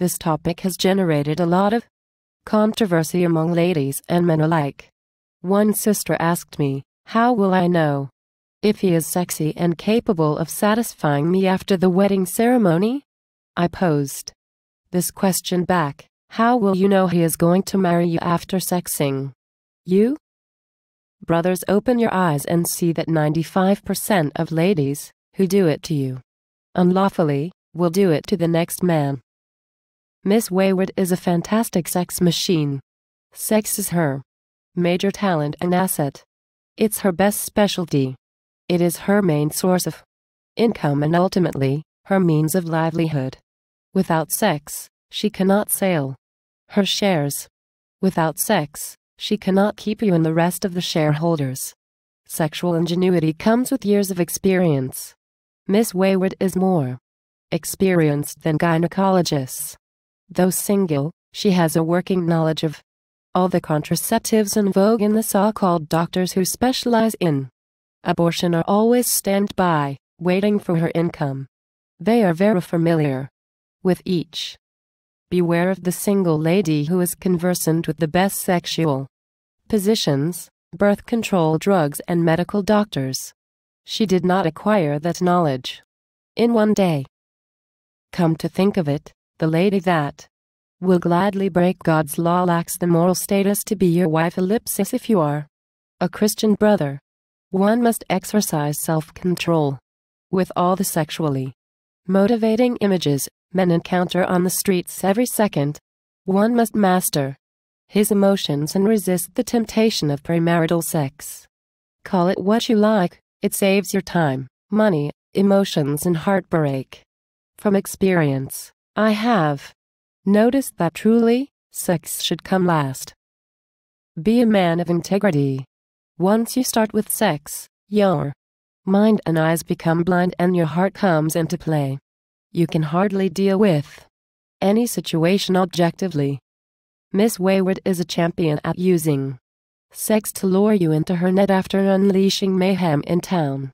This topic has generated a lot of controversy among ladies and men alike. One sister asked me, "How will I know if he is sexy and capable of satisfying me after the wedding ceremony?" I posed this question back, "How will you know he is going to marry you after sexing you?" Brothers, open your eyes and see that 95% of ladies who do it to you unlawfully will do it to the next man. Miss Wayward is a fantastic sex machine. Sex is her major talent and asset. It's her best specialty. It is her main source of income and ultimately her means of livelihood. Without sex, she cannot sell her shares. Without sex, she cannot keep you and the rest of the shareholders. Sexual ingenuity comes with years of experience. Miss Wayward is more experienced than gynecologists. Though single, she has a working knowledge of all the contraceptives in vogue, and the so-called doctors who specialize in abortion are always standby, waiting for her income. They are very familiar with each. Beware of the single lady who is conversant with the best sexual positions, birth control drugs and medical doctors. She did not acquire that knowledge in one day. Come to think of it, the lady that will gladly break God's law lacks the moral status to be your wife. Ellipsis. If you are a Christian brother, one must exercise self-control. With all the sexually motivating images men encounter on the streets every second, one must master his emotions and resist the temptation of premarital sex. Call it what you like, it saves your time, money, emotions and heartbreak. From experience, I have noticed that truly, sex should come last. Be a man of integrity. Once you start with sex, your mind and eyes become blind and your heart comes into play. You can hardly deal with any situation objectively. Miss Wayward is a champion at using sex to lure you into her net after unleashing mayhem in town.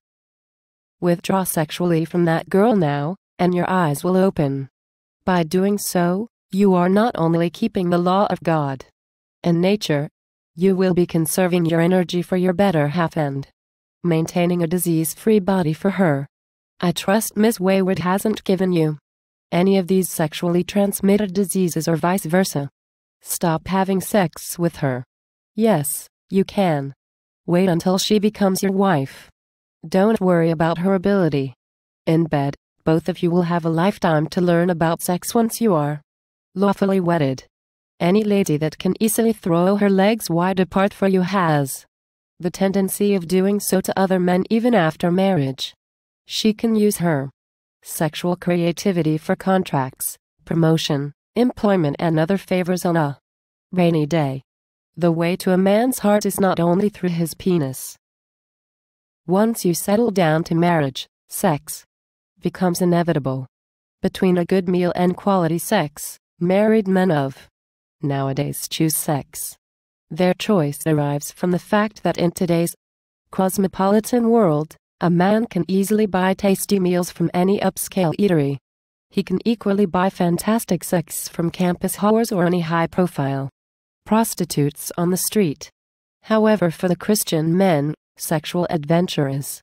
Withdraw sexually from that girl now, and your eyes will open. By doing so, you are not only keeping the law of God and nature, you will be conserving your energy for your better half and maintaining a disease-free body for her. I trust Miss Wayward hasn't given you any of these sexually transmitted diseases or vice versa. Stop having sex with her. Yes, you can. Wait until she becomes your wife. Don't worry about her ability. In bed, both of you will have a lifetime to learn about sex once you are lawfully wedded. Any lady that can easily throw her legs wide apart for you has the tendency of doing so to other men even after marriage. She can use her sexual creativity for contracts, promotion, employment and other favors on a rainy day. The way to a man's heart is not only through his penis. Once you settle down to marriage, sex becomes inevitable. Between a good meal and quality sex, married men of nowadays choose sex. Their choice derives from the fact that in today's cosmopolitan world, a man can easily buy tasty meals from any upscale eatery. He can equally buy fantastic sex from campus whores or any high-profile prostitutes on the street. However, for the Christian men, sexual adventure is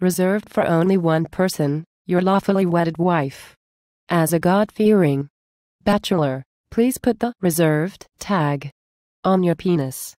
reserved for only one person, your lawfully wedded wife. As a God-fearing bachelor, please put the reserved tag on your penis.